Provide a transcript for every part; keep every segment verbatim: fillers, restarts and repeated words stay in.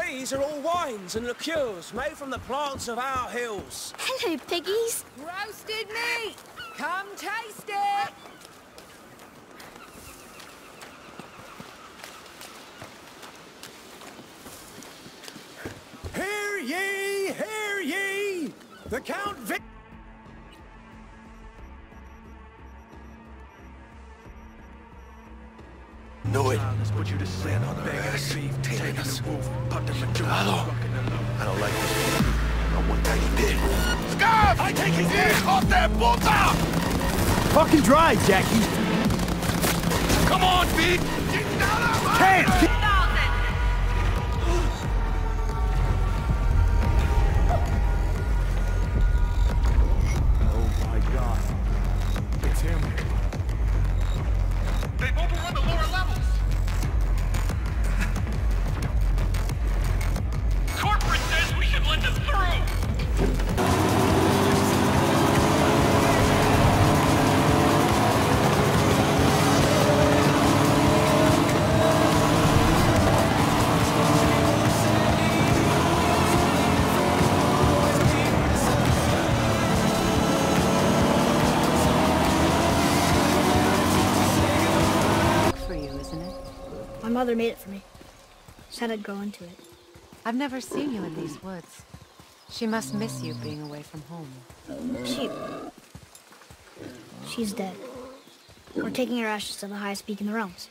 These are all wines and liqueurs made from the plants of our hills. Hello, piggies. Roasted meat. Come taste it. Hear ye, hear ye. The Count Vic... Know it. Put you to sleep on our ass, tailing us. Hello. I don't like this. I want that he did. Scarf! I take his ears off that bullseye! Fucking drive, Jackie. Come on, Pete! Get down on my head! My mother made it for me. Said I'd grow into it. I've never seen you in these woods. She must miss you being away from home. She... She's dead. We're taking her ashes to the highest peak in the realms.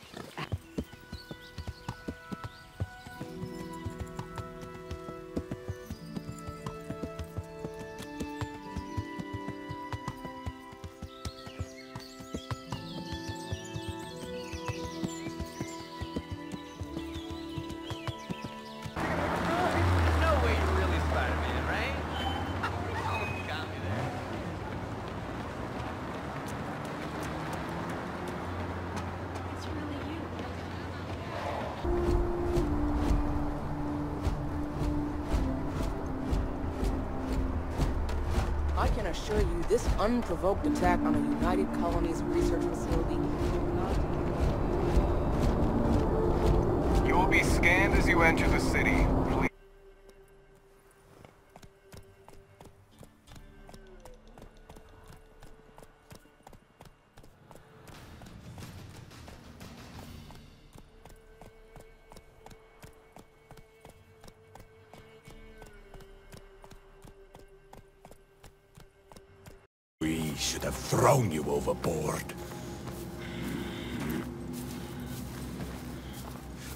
I can assure you, this unprovoked attack on a United Colonies research facility will not... You will be scanned as you enter the city. Please. We should have thrown you overboard.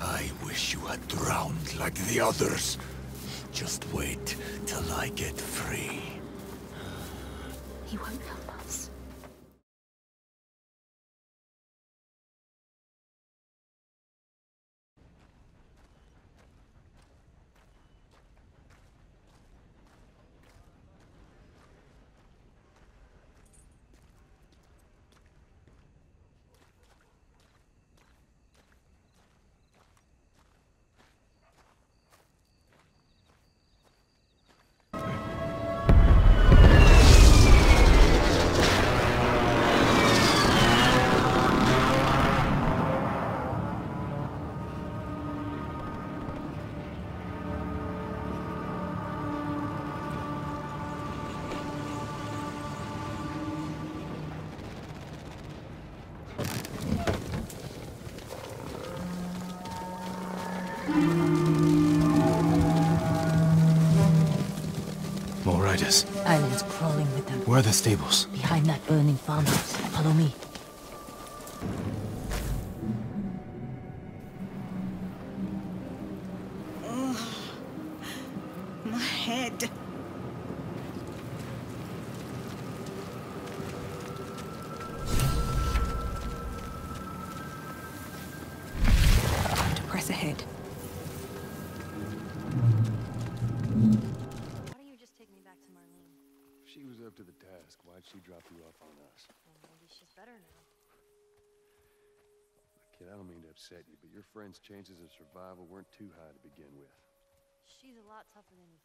I wish you had drowned like the others. Just wait till I get free. He won't help us. More riders. Islands crawling with them. Where are the stables? Behind that burning farmhouse. Follow me. Oh, my head. Time to press ahead. To the task. Why'd she drop you off on us? Well, maybe she's better now. Kid, I don't mean to upset you, but your friend's chances of survival weren't too high to begin with. She's a lot tougher than you